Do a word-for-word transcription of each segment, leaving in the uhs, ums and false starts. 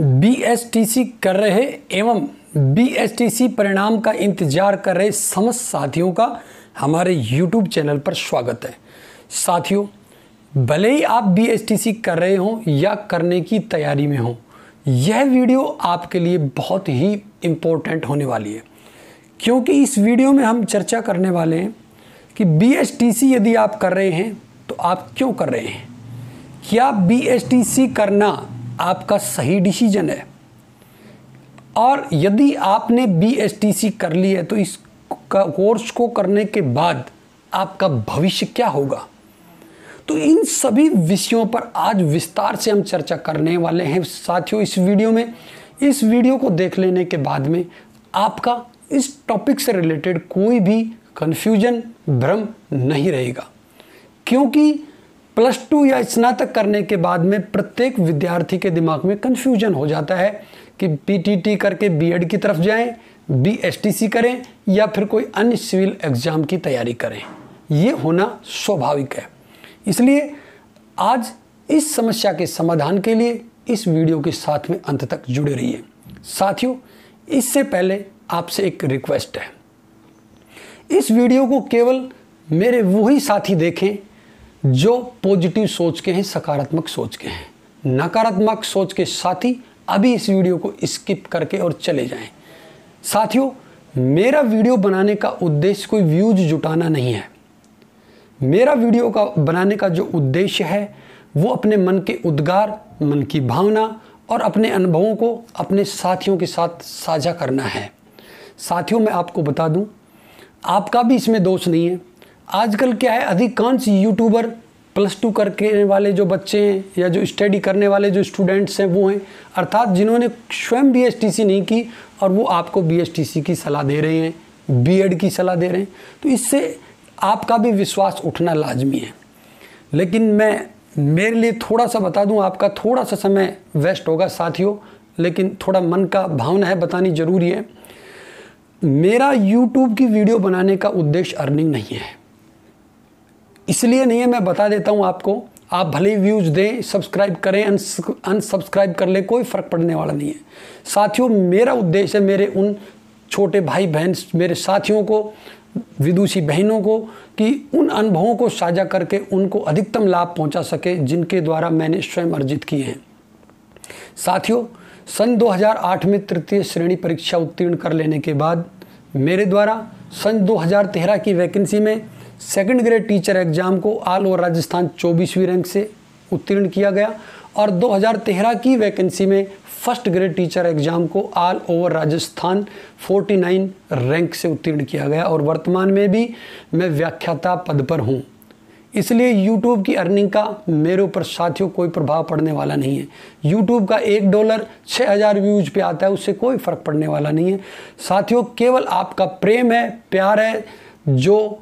BSTC कर रहे एवं बीएसटीसी परिणाम का इंतजार कर रहे समस्त साथियों का हमारे यूट्यूब चैनल पर स्वागत है। साथियों, भले ही आप बीएसटीसी कर रहे हों या करने की तैयारी में हों, यह वीडियो आपके लिए बहुत ही इम्पोर्टेंट होने वाली है, क्योंकि इस वीडियो में हम चर्चा करने वाले हैं कि बीएसटीसी यदि आप कर रहे हैं तो आप क्यों कर रहे हैं। क्या बीएसटीसी करना आपका सही डिसीजन है? और यदि आपने बीएसटीसी कर ली है तो इस कोर्स को करने के बाद आपका भविष्य क्या होगा? तो इन सभी विषयों पर आज विस्तार से हम चर्चा करने वाले हैं साथियों इस वीडियो में। इस वीडियो को देख लेने के बाद में आपका इस टॉपिक से रिलेटेड कोई भी कन्फ्यूजन, भ्रम नहीं रहेगा, क्योंकि प्लस टू या स्नातक करने के बाद में प्रत्येक विद्यार्थी के दिमाग में कन्फ्यूजन हो जाता है कि पीटीटी करके बीएड की तरफ जाएं, बीएसटीसी करें या फिर कोई अन्य सिविल एग्ज़ाम की तैयारी करें। ये होना स्वाभाविक है। इसलिए आज इस समस्या के समाधान के लिए इस वीडियो के साथ में अंत तक जुड़े रहिए। साथियों, इससे पहले आपसे एक रिक्वेस्ट है, इस वीडियो को केवल मेरे वही साथी देखें जो पॉजिटिव सोच के हैं, सकारात्मक सोच के हैं। नकारात्मक सोच के साथी अभी इस वीडियो को स्किप करके और चले जाएं। साथियों, मेरा वीडियो बनाने का उद्देश्य कोई व्यूज जुटाना नहीं है। मेरा वीडियो का बनाने का जो उद्देश्य है वो अपने मन के उद्गार, मन की भावना और अपने अनुभवों को अपने साथियों के साथ साझा करना है। साथियों, मैं आपको बता दूं, आपका भी इसमें दोष नहीं है। आजकल क्या है, अधिकांश यूट्यूबर प्लस टू करने वाले जो बच्चे हैं या जो स्टडी करने वाले जो स्टूडेंट्स हैं वो हैं, अर्थात जिन्होंने स्वयं बीएसटीसी नहीं की और वो आपको बीएसटीसी की सलाह दे रहे हैं, बीएड की सलाह दे रहे हैं। तो इससे आपका भी विश्वास उठना लाजमी है। लेकिन मैं मेरे लिए थोड़ा सा बता दूं, आपका थोड़ा सा समय वेस्ट होगा साथियों, लेकिन थोड़ा मन का भावना है बतानी ज़रूरी है। मेरा यूट्यूब की वीडियो बनाने का उद्देश्य अर्निंग नहीं है, इसलिए नहीं है, मैं बता देता हूं आपको। आप भले व्यूज दें, सब्सक्राइब करें, अनसब्सक्राइब कर लें, कोई फ़र्क पड़ने वाला नहीं है। साथियों, मेरा उद्देश्य है मेरे उन छोटे भाई बहन, मेरे साथियों को, विदुषी बहनों को, कि उन अनुभवों को साझा करके उनको अधिकतम लाभ पहुंचा सके जिनके द्वारा मैंने स्वयं अर्जित किए हैं। साथियों, सन दो हज़ार आठ में तृतीय श्रेणी परीक्षा उत्तीर्ण कर लेने के बाद मेरे द्वारा सन दो हज़ार तेरह की वैकेंसी में सेकंड ग्रेड टीचर एग्ज़ाम को ऑल ओवर राजस्थान चौबीसवीं रैंक से उत्तीर्ण किया गया और दो हज़ार तेरह की वैकेंसी में फर्स्ट ग्रेड टीचर एग्ज़ाम को ऑल ओवर राजस्थान उनचास रैंक से उत्तीर्ण किया गया और वर्तमान में भी मैं व्याख्याता पद पर हूँ। इसलिए यूट्यूब की अर्निंग का मेरे ऊपर साथियों कोई प्रभाव पड़ने वाला नहीं है। यूट्यूब का एक डॉलर छः हज़ार व्यूज पे आता है, उससे कोई फ़र्क पड़ने वाला नहीं है। साथियों, केवल आपका प्रेम है, प्यार है जो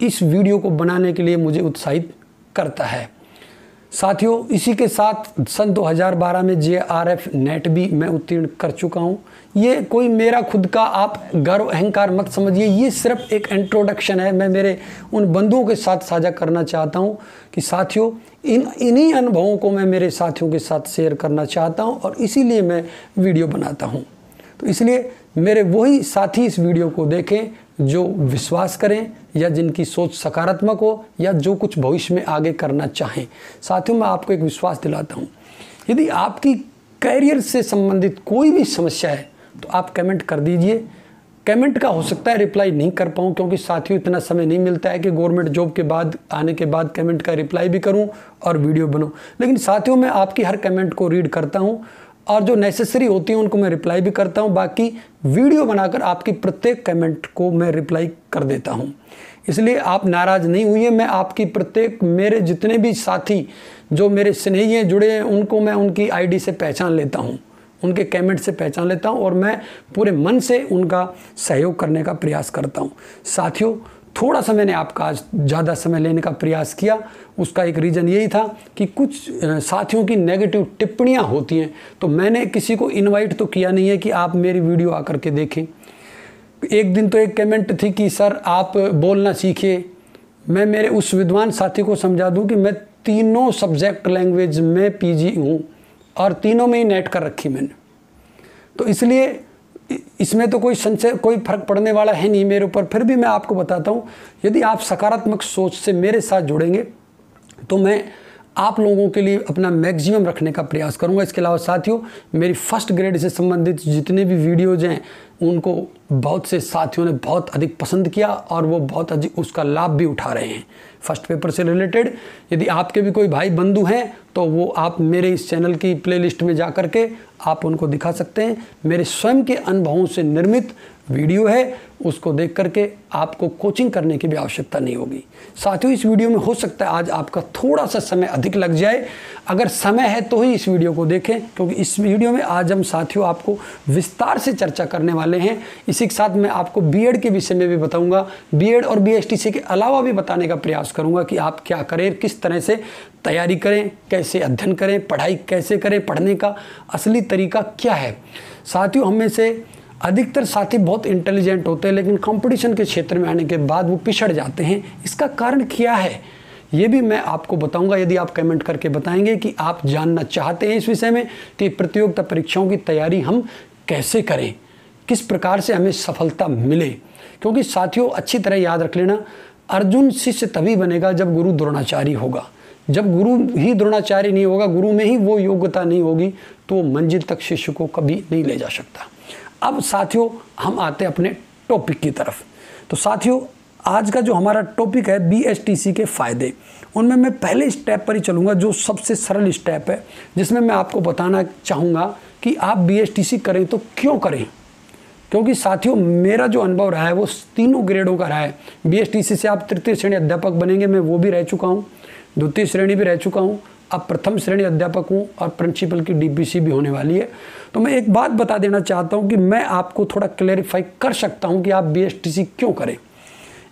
इस वीडियो को बनाने के लिए मुझे उत्साहित करता है। साथियों, इसी के साथ सन दो हज़ार बारह में जे आर एफ नेट भी मैं उत्तीर्ण कर चुका हूँ। ये कोई मेरा खुद का आप गर्व अहंकार मत समझिए, ये सिर्फ एक इंट्रोडक्शन है। मैं मेरे उन बंधुओं के साथ साझा करना चाहता हूँ कि साथियों, इन इन्हीं अनुभवों को मैं मेरे साथियों के साथ शेयर करना चाहता हूँ और इसीलिए मैं वीडियो बनाता हूँ। तो इसलिए मेरे वही साथी इस वीडियो को देखें जो विश्वास करें या जिनकी सोच सकारात्मक हो या जो कुछ भविष्य में आगे करना चाहें। साथियों, मैं आपको एक विश्वास दिलाता हूं, यदि आपकी करियर से संबंधित कोई भी समस्या है तो आप कमेंट कर दीजिए। कमेंट का हो सकता है रिप्लाई नहीं कर पाऊँ, क्योंकि साथियों इतना समय नहीं मिलता है कि गवर्नमेंट जॉब के बाद आने के बाद कमेंट का रिप्लाई भी करूँ और वीडियो बनाऊँ। लेकिन साथियों, मैं आपकी हर कमेंट को रीड करता हूँ और जो नेसेसरी होती है उनको मैं रिप्लाई भी करता हूं। बाकी वीडियो बनाकर आपकी प्रत्येक कमेंट को मैं रिप्लाई कर देता हूं, इसलिए आप नाराज़ नहीं हुए। मैं आपकी प्रत्येक, मेरे जितने भी साथी जो मेरे स्नेही हैं, जुड़े हैं, उनको मैं उनकी आईडी से पहचान लेता हूं, उनके कमेंट से पहचान लेता हूं और मैं पूरे मन से उनका सहयोग करने का प्रयास करता हूँ। साथियों, थोड़ा सा मैंने आपका आज ज़्यादा समय लेने का प्रयास किया, उसका एक रीज़न यही था कि कुछ साथियों की नेगेटिव टिप्पणियां होती हैं, तो मैंने किसी को इनवाइट तो किया नहीं है कि आप मेरी वीडियो आकर के देखें। एक दिन तो एक कमेंट थी कि सर आप बोलना सीखिए। मैं मेरे उस विद्वान साथी को समझा दूं कि मैं तीनों सब्जेक्ट लैंग्वेज में पीजी हूँ, और तीनों में ही नेट कर रखी मैंने, तो इसलिए इसमें तो कोई संशय कोई फर्क पड़ने वाला है नहीं मेरे ऊपर। फिर भी मैं आपको बताता हूँ, यदि आप सकारात्मक सोच से मेरे साथ जुड़ेंगे तो मैं आप लोगों के लिए अपना मैक्सिमम रखने का प्रयास करूँगा। इसके अलावा साथियों, मेरी फर्स्ट ग्रेड से संबंधित जितने भी वीडियोज हैं उनको बहुत से साथियों ने बहुत अधिक पसंद किया और वो बहुत अधिक उसका लाभ भी उठा रहे हैं फर्स्ट पेपर से रिलेटेड। यदि आपके भी कोई भाई बंधु हैं तो वो आप मेरे इस चैनल की प्लेलिस्ट में जा कर के आप उनको दिखा सकते हैं। मेरे स्वयं के अनुभवों से निर्मित वीडियो है, उसको देख करके आपको कोचिंग करने की भी आवश्यकता नहीं होगी। साथियों, इस वीडियो में हो सकता है आज आपका थोड़ा सा समय अधिक लग जाए, अगर समय है तो ही इस वीडियो को देखें, क्योंकि इस वीडियो में आज हम साथियों आपको विस्तार से चर्चा करने वाले हैं। इसी के साथ मैं आपको बीएड के विषय में भी बताऊंगा, बीएड और बीएसटीसी के अलावा भी बताने का प्रयास करूंगा कि आप क्या करें, किस तरह से तैयारी करें, कैसे अध्ययन करें, पढ़ाई कैसे करें, पढ़ने का असली तरीका क्या है। साथियों, हम में से अधिकतर साथी बहुत इंटेलिजेंट होते हैं, लेकिन कंपटीशन के क्षेत्र में आने के बाद वो पिछड़ जाते हैं। इसका कारण क्या है ये भी मैं आपको बताऊंगा, यदि आप कमेंट करके बताएंगे कि आप जानना चाहते हैं इस विषय में कि प्रतियोगिता परीक्षाओं की तैयारी हम कैसे करें, किस प्रकार से हमें सफलता मिले। क्योंकि साथियों, अच्छी तरह याद रख लेना, अर्जुन शिष्य तभी बनेगा जब गुरु द्रोणाचार्य होगा। जब गुरु ही द्रोणाचार्य नहीं होगा, गुरु में ही वो योग्यता नहीं होगी, तो मंजिल तक शिष्य को कभी नहीं ले जा सकता। अब साथियों, हम आते हैं अपने टॉपिक की तरफ। तो साथियों, आज का जो हमारा टॉपिक है बीएसटीसी के फ़ायदे, उनमें मैं पहले स्टेप पर ही चलूँगा जो सबसे सरल स्टेप है, जिसमें मैं आपको बताना चाहूँगा कि आप बीएसटीसी करें तो क्यों करें। क्योंकि साथियों, मेरा जो अनुभव रहा है वो तीनों ग्रेडों का रहा है। बीएसटीसी से आप तृतीय श्रेणी अध्यापक बनेंगे, मैं वो भी रह चुका हूँ, द्वितीय श्रेणी भी रह चुका हूँ, अब प्रथम श्रेणी अध्यापक हूँ और प्रिंसिपल की डीपीसी भी होने वाली है। तो मैं एक बात बता देना चाहता हूँ कि मैं आपको थोड़ा क्लेरिफाई कर सकता हूँ कि आप बीएसटीसी क्यों करें।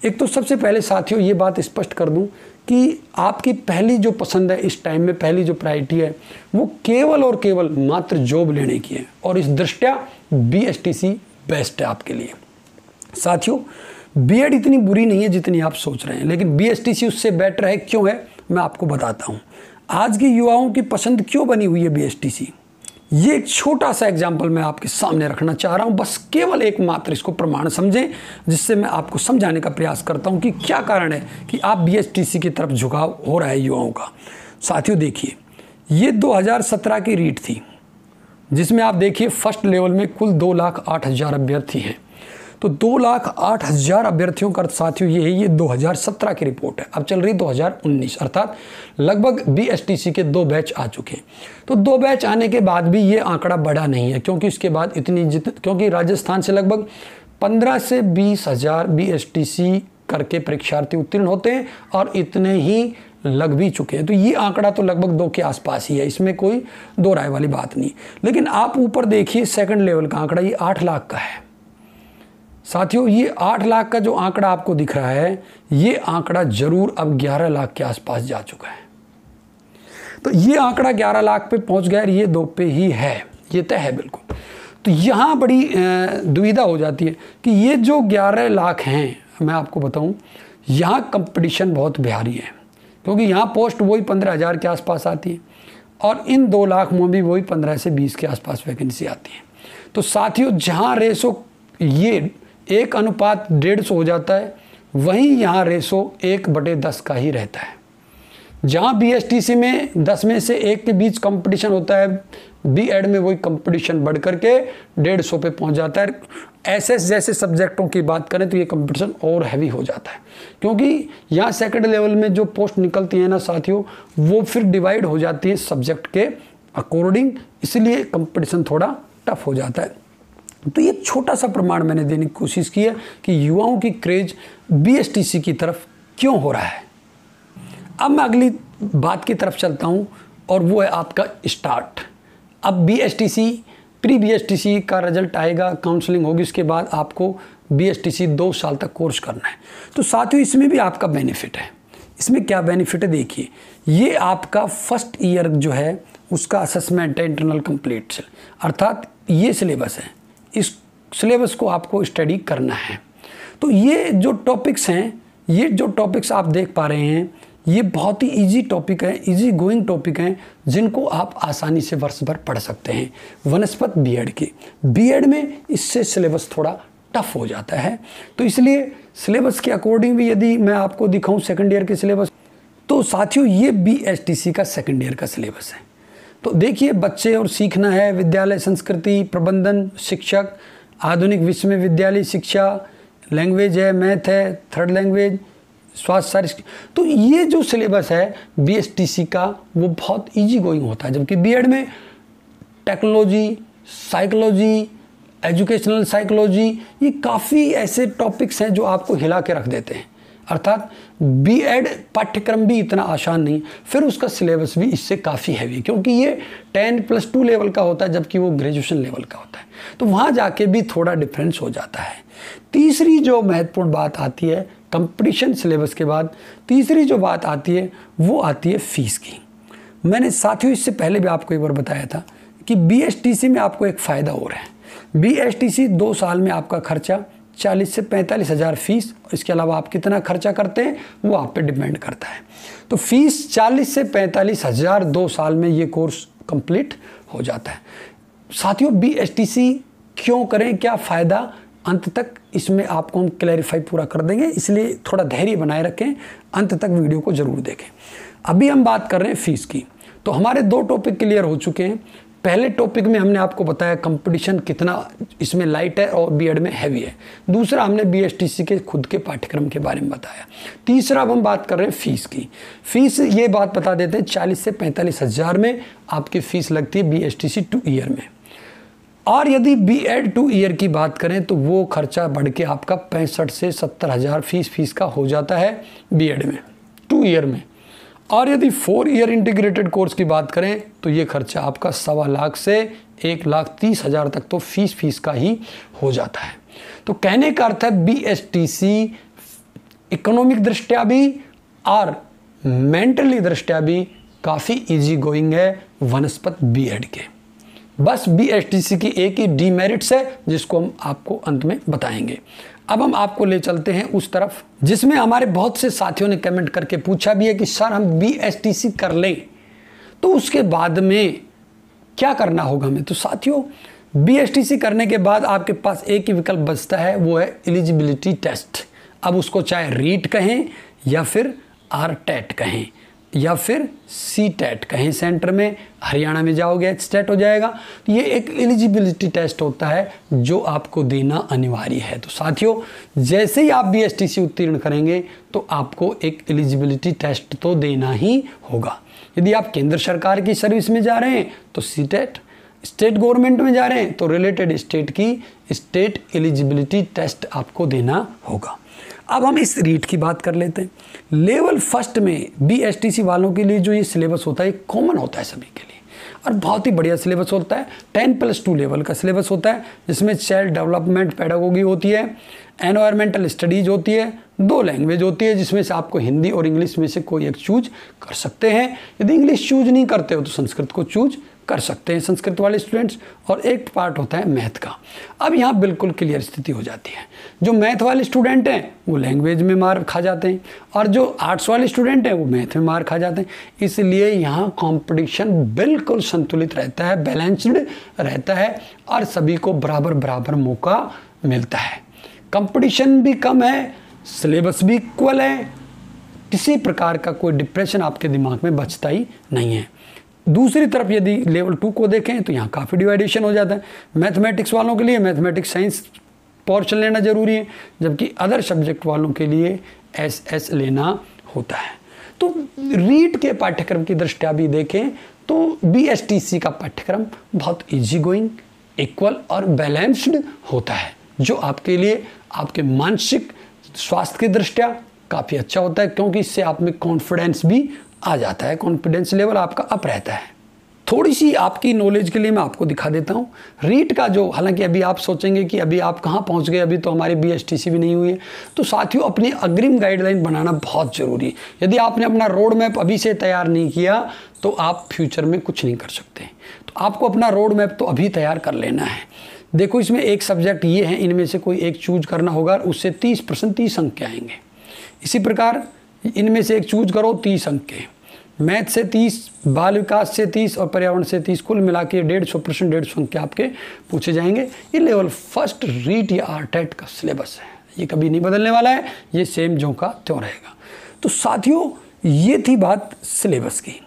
एक तो सबसे पहले साथियों ये बात स्पष्ट कर दूँ कि आपकी पहली जो पसंद है इस टाइम में, पहली जो प्रायोरिटी है वो केवल और केवल मात्र जॉब लेने की है, और इस दृष्टया बीएसटीसी बेस्ट है आपके लिए। साथियों, बीएड इतनी बुरी नहीं है जितनी आप सोच रहे हैं, लेकिन बीएसटीसी उससे बेटर है। क्यों है, मैं आपको बताता हूँ। आज के युवाओं की पसंद क्यों बनी हुई है बीएसटीसी, ये एक छोटा सा एग्जाम्पल मैं आपके सामने रखना चाह रहा हूँ, बस केवल एक मात्र इसको प्रमाण समझें, जिससे मैं आपको समझाने का प्रयास करता हूँ कि क्या कारण है कि आप बीएसटीसी की तरफ झुकाव हो रहा है युवाओं का। साथियों देखिए, ये दो हज़ार सत्रह की रीट थी, जिसमें आप देखिए फर्स्ट लेवल में कुल दो लाख आठ हज़ार अभ्यर्थी हैं। तो दो लाख आठ हज़ार अभ्यर्थियों का साथियों ये है, ये दो हज़ार सत्रह की रिपोर्ट है, अब चल रही दो हज़ार उन्नीस, अर्थात लगभग बीएसटीसी के दो बैच आ चुके हैं। तो दो बैच आने के बाद भी ये आंकड़ा बढ़ा नहीं है, क्योंकि इसके बाद इतनी जित क्योंकि राजस्थान से लगभग पंद्रह से बीस हज़ार बीएसटीसी करके परीक्षार्थी उत्तीर्ण होते हैं और इतने ही लग भी चुके हैं। तो ये आंकड़ा तो लगभग दो के आसपास ही है, इसमें कोई दो राय वाली बात नहीं। लेकिन आप ऊपर देखिए सेकेंड लेवल का आंकड़ा, ये आठ लाख का है। साथियों, ये आठ लाख का जो आंकड़ा आपको दिख रहा है, ये आंकड़ा जरूर अब ग्यारह लाख के आसपास जा चुका है। तो ये आंकड़ा ग्यारह लाख पे पहुंच गया, ये दो पे ही है, ये तय है बिल्कुल। तो यहाँ बड़ी दुविधा हो जाती है कि ये जो ग्यारह लाख हैं, मैं आपको बताऊं, यहाँ कंपटीशन बहुत भारी है, क्योंकि यहाँ पोस्ट वही पंद्रह हज़ार के आसपास आती है और इन दो लाख में भी वही पंद्रह से बीस के आसपास वैकेंसी आती है। तो साथियों, जहाँ रेसो ये एक अनुपात डेढ़ सौ हो जाता है, वहीं यहाँ रेशो एक बटे दस का ही रहता है। जहाँ बीएसटीसी में दस में से एक के बीच कंपटीशन होता है, बीएड में वही कंपटीशन बढ़ करके डेढ़ सौ पे पहुँच जाता है। एसएस जैसे सब्जेक्टों की बात करें तो ये कंपटीशन और हैवी हो जाता है, क्योंकि यहाँ सेकंड लेवल में जो पोस्ट निकलती है ना साथियों, वो फिर डिवाइड हो जाती है सब्जेक्ट के अकॉर्डिंग, इसलिए कंपटीशन थोड़ा टफ हो जाता है। तो ये छोटा सा प्रमाण मैंने देने की कोशिश की है कि युवाओं की क्रेज बीएसटीसी की तरफ क्यों हो रहा है। अब मैं अगली बात की तरफ चलता हूँ और वो है आपका स्टार्ट। अब बीएसटीसी प्री बीएसटीसी का रिजल्ट आएगा, काउंसलिंग होगी, उसके बाद आपको बीएसटीसी दो साल तक कोर्स करना है। तो साथियों, इसमें भी आपका बेनिफिट है। इसमें क्या बेनिफिट है, देखिए ये आपका फर्स्ट ईयर जो है उसका असेसमेंट है इंटरनल कंप्लीट, अर्थात ये सिलेबस है, इस सिलेबस को आपको स्टडी करना है। तो ये जो टॉपिक्स हैं, ये जो टॉपिक्स आप देख पा रहे हैं, ये बहुत ही इजी टॉपिक है, इजी गोइंग टॉपिक हैं जिनको आप आसानी से वर्ष भर पढ़ सकते हैं। वनस्पत बीएड की बीएड में इससे सिलेबस थोड़ा टफ हो जाता है, तो इसलिए सिलेबस के अकॉर्डिंग भी यदि मैं आपको दिखाऊं सेकंड ईयर के सिलेबस, तो साथियों ये बीएसटीसी का सेकंड ईयर का सिलेबस है। तो देखिए बच्चे और सीखना है विद्यालय संस्कृति, प्रबंधन, शिक्षक, आधुनिक विश्वविद्यालय शिक्षा, लैंग्वेज है, मैथ है, थर्ड लैंग्वेज, स्वास्थ्य सारी। तो ये जो सिलेबस है बीएसटीसी का वो बहुत ईजी गोइंग होता है, जबकि बीएड में टेक्नोलॉजी, साइकोलॉजी, एजुकेशनल साइकोलॉजी, ये काफ़ी ऐसे टॉपिक्स हैं जो आपको हिला के रख देते हैं। अर्थात बीएड पाठ्यक्रम भी इतना आसान नहीं, फिर उसका सिलेबस भी इससे काफ़ी हैवी, क्योंकि ये टेन प्लस टू लेवल का होता है जबकि वो ग्रेजुएशन लेवल का होता है, तो वहाँ जाके भी थोड़ा डिफरेंस हो जाता है। तीसरी जो महत्वपूर्ण बात आती है कंपटीशन सिलेबस के बाद, तीसरी जो बात आती है वो आती है फीस की। मैंने साथियों इससे पहले भी आपको एक बार बताया था कि बीएसटीसी में आपको एक फ़ायदा हो रहा है। बीएसटीसी दो साल में आपका खर्चा चालीस से पैंतालीस हज़ार फीस, और इसके अलावा आप कितना खर्चा करते हैं वो आप पे डिपेंड करता है। तो फीस चालीस से पैंतालीस हज़ार दो साल में ये कोर्स कंप्लीट हो जाता है। साथियों बीएसटीसी क्यों करें, क्या फ़ायदा, अंत तक इसमें आपको हम क्लैरिफाई पूरा कर देंगे, इसलिए थोड़ा धैर्य बनाए रखें, अंत तक वीडियो को ज़रूर देखें। अभी हम बात कर रहे हैं फ़ीस की, तो हमारे दो टॉपिक क्लियर हो चुके हैं। पहले टॉपिक में हमने आपको बताया कंपटीशन कितना इसमें लाइट है और बीएड में हैवी है। दूसरा हमने बीएसटीसी के खुद के पाठ्यक्रम के बारे में बताया। तीसरा अब हम बात कर रहे हैं फ़ीस की। फ़ीस ये बात बता देते हैं चालीस से पैंतालीस हज़ार में आपकी फ़ीस लगती है बीएसटीसी टू ईयर में, और यदि बीएड टू ईयर की बात करें तो वो खर्चा बढ़ के आपका पैंसठ से सत्तर हज़ार फीस फीस का हो जाता है बीएड में टू ईयर में। और यदि फोर ईयर इंटीग्रेटेड कोर्स की बात करें तो ये खर्चा आपका सवा लाख से एक लाख तीस हज़ार तक तो फीस फीस का ही हो जाता है। तो कहने का अर्थ है बीएसटीसी इकोनॉमिक दृष्टया भी और मेंटली दृष्टया भी काफ़ी इजी गोइंग है वनस्पत बीएड के। बस बीएसटीसी की एक ही डीमेरिट्स है जिसको हम आपको अंत में बताएंगे। अब हम आपको ले चलते हैं उस तरफ जिसमें हमारे बहुत से साथियों ने कमेंट करके पूछा भी है कि सर हम बीएसटीसी कर लें तो उसके बाद में क्या करना होगा हमें। तो साथियों बीएसटीसी करने के बाद आपके पास एक ही विकल्प बचता है, वो है एलिजिबिलिटी टेस्ट। अब उसको चाहे रीट कहें या फिर आरटेट कहें या फिर सी टेट कहीं, सेंटर में हरियाणा में जाओगे एच टेट हो जाएगा। तो ये एक एलिजिबिलिटी टेस्ट होता है जो आपको देना अनिवार्य है। तो साथियों जैसे ही आप बीएसटीसी उत्तीर्ण करेंगे तो आपको एक एलिजिबिलिटी टेस्ट तो देना ही होगा। यदि आप केंद्र सरकार की सर्विस में जा रहे हैं तो सी टेट, स्टेट गवर्नमेंट में जा रहे हैं तो रिलेटेड स्टेट की स्टेट एलिजिबिलिटी टेस्ट आपको देना होगा। अब हम इस रीट की बात कर लेते हैं। लेवल फर्स्ट में बीएसटीसी वालों के लिए जो ये सिलेबस होता है कॉमन होता है सभी के लिए, और बहुत ही बढ़िया सिलेबस होता है। टेन प्लस टू लेवल का सिलेबस होता है जिसमें चाइल्ड डेवलपमेंट पेडागोगी होती है, एनवायरमेंटल स्टडीज़ होती है, दो लैंग्वेज होती है जिसमें से आपको हिंदी और इंग्लिश में से कोई एक चूज कर सकते हैं। यदि इंग्लिश चूज नहीं करते हो तो संस्कृत को चूज कर सकते हैं संस्कृत वाले स्टूडेंट्स, और एक पार्ट होता है मैथ का। अब यहाँ बिल्कुल क्लियर स्थिति हो जाती है, जो मैथ वाले स्टूडेंट हैं वो लैंग्वेज में मार खा जाते हैं और जो आर्ट्स वाले स्टूडेंट हैं वो मैथ में मार खा जाते हैं। इसलिए यहाँ कंपटीशन बिल्कुल संतुलित रहता है, बैलेंस्ड रहता है और सभी को बराबर बराबर मौका मिलता है। कंपटीशन भी कम है, सिलेबस भी इक्वल है, किसी प्रकार का कोई डिप्रेशन आपके दिमाग में बचता ही नहीं है। दूसरी तरफ यदि लेवल टू को देखें तो यहाँ काफ़ी डिवाइडेशन हो जाता है। मैथमेटिक्स वालों के लिए मैथमेटिक्स साइंस पोर्शन लेना ज़रूरी है, जबकि अदर सब्जेक्ट वालों के लिए एस एस लेना होता है। तो रीट के पाठ्यक्रम की दृष्टया भी देखें तो बीएसटीसी का पाठ्यक्रम बहुत इजी गोइंग, इक्वल और बैलेंस्ड होता है, जो आपके लिए आपके मानसिक स्वास्थ्य की दृष्टया काफ़ी अच्छा होता है, क्योंकि इससे आप में कॉन्फिडेंस भी आ जाता है, कॉन्फिडेंस लेवल आपका अप रहता है। थोड़ी सी आपकी नॉलेज के लिए मैं आपको दिखा देता हूँ रीट का जो, हालांकि अभी आप सोचेंगे कि अभी आप कहाँ पहुँच गए, अभी तो हमारी बीएसटीसी भी नहीं हुई है। तो साथियों अपनी अग्रिम गाइडलाइन बनाना बहुत ज़रूरी है। यदि आपने अपना रोड मैप अभी से तैयार नहीं किया तो आप फ्यूचर में कुछ नहीं कर सकते। तो आपको अपना रोड मैप तो अभी तैयार कर लेना है। देखो इसमें एक सब्जेक्ट ये है, इनमें से कोई एक चूज करना होगा, उससे तीस परसेंट तीस अंक के आएंगे। इसी प्रकार इनमें से एक चूज करो, तीस अंक के, मैथ से तीस, बाल विकास से तीस और पर्यावरण से तीस, कुल मिला के डेढ़ सौ प्रश्न डेढ़ सौ अंक के आपके पूछे जाएंगे। ये लेवल फर्स्ट रीट या आरटेट का सिलेबस है, ये कभी नहीं बदलने वाला है, ये सेम जो का त्यों रहेगा। तो साथियों ये थी बात सिलेबस की।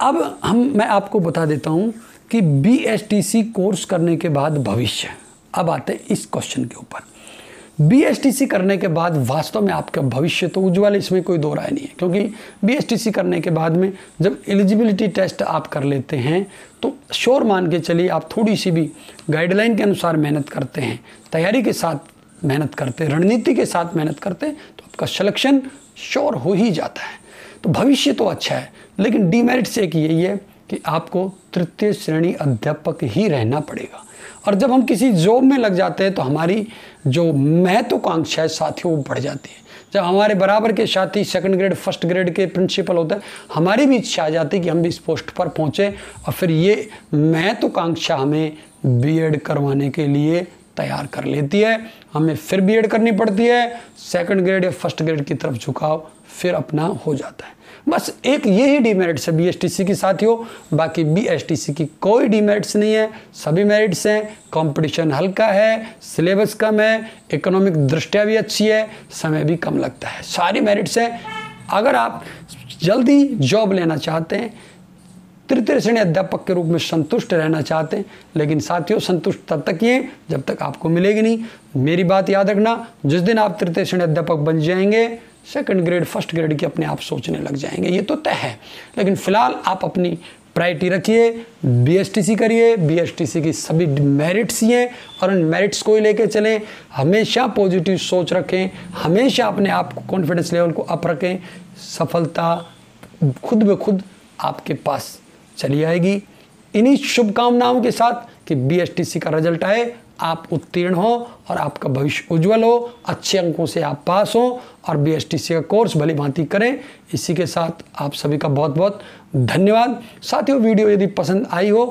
अब हम मैं आपको बता देता हूँ कि B S T C course करने के बाद भविष्य, अब आते हैं इस क्वेश्चन के ऊपर। बी एस टी सी करने के बाद वास्तव में आपका भविष्य तो उज्ज्वल, इसमें कोई दो राय नहीं है, क्योंकि बी एस टी सी करने के बाद में जब एलिजिबिलिटी टेस्ट आप कर लेते हैं तो श्योर मान के चलिए आप थोड़ी सी भी गाइडलाइन के अनुसार मेहनत करते हैं, तैयारी के साथ मेहनत करते हैं, रणनीति के साथ मेहनत करते हैं, तो आपका सिलेक्शन श्योर हो ही जाता है। तो भविष्य तो अच्छा है, लेकिन डीमेरिट से एक यही है कि आपको तृतीय श्रेणी अध्यापक ही रहना पड़ेगा। और जब हम किसी जॉब में लग जाते हैं तो हमारी जो महत्वाकांक्षा है साथियों वो बढ़ जाती है। जब हमारे बराबर के साथी सेकंड ग्रेड फर्स्ट ग्रेड के प्रिंसिपल होते हैं, हमारी भी इच्छा आ जाती है कि हम भी इस पोस्ट पर पहुँचें, और फिर ये महत्वाकांक्षा हमें बीएड करवाने के लिए तैयार कर लेती है। हमें फिर बीएड करनी पड़ती है, सेकंड ग्रेड या फर्स्ट ग्रेड की तरफ झुकाव फिर अपना हो जाता है। बस एक यही डीमेरिट्स है बी एस टी सी की साथियों, बाकी बी एस टी सी की कोई डीमेरिट्स नहीं है, सभी मेरिट्स हैं। कंपटीशन हल्का है, सिलेबस कम है, इकोनॉमिक दृष्टिया भी अच्छी है, समय भी कम लगता है, सारी मेरिट्स हैं। अगर आप जल्दी जॉब लेना चाहते हैं, तृतीय श्रेणी अध्यापक के रूप में संतुष्ट रहना चाहते हैं, लेकिन साथियों संतुष्ट तब तक ये जब तक आपको मिलेगी नहीं। मेरी बात याद रखना, जिस दिन आप तृतीय श्रेणी अध्यापक बन जाएंगे, सेकंड ग्रेड फर्स्ट ग्रेड की अपने आप सोचने लग जाएंगे, ये तो तय है। लेकिन फिलहाल आप अपनी प्रायोरिटी रखिए, बी एस टी सी करिए, बी एस टी सी की सभी मेरिट्स ही हैं और उन मेरिट्स को ही लेके चलें। हमेशा पॉजिटिव सोच रखें, हमेशा अपने आप को कॉन्फिडेंस लेवल को अप रखें, सफलता खुद ब खुद आपके पास चली आएगी। इन्हीं शुभकामनाओं के साथ कि बी एस टी सी का रिजल्ट आए, आप उत्तीर्ण हो और आपका भविष्य उज्जवल हो, अच्छे अंकों से आप पास हो और बी एस टी सी का कोर्स भली भांति करें। इसी के साथ आप सभी का बहुत बहुत धन्यवाद। साथियों वीडियो यदि पसंद आई हो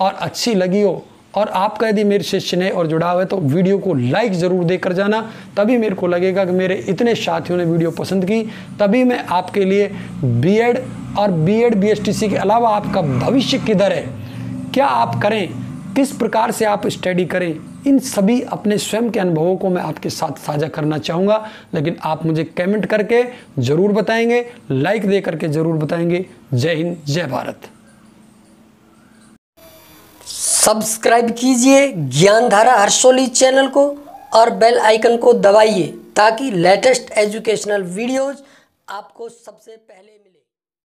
और अच्छी लगी हो और आपका यदि मेरे से स्नेह और जुड़ाव है तो वीडियो को लाइक ज़रूर देकर जाना, तभी मेरे को लगेगा कि मेरे इतने साथियों ने वीडियो पसंद की, तभी मैं आपके लिए बीएड और BEd B S T C के अलावा आपका भविष्य किधर है, क्या आप करें, किस प्रकार से आप स्टडी करें, इन सभी अपने स्वयं के अनुभवों को मैं आपके साथ साझा करना चाहूँगा। लेकिन आप मुझे कमेंट करके ज़रूर बताएंगे, लाइक दे करके ज़रूर बताएंगे। जय हिंद, जय भारत। सब्सक्राइब कीजिए ज्ञान धारा हरसोली चैनल को और बेल आइकन को दबाइए ताकि लेटेस्ट एजुकेशनल वीडियोज़ आपको सबसे पहले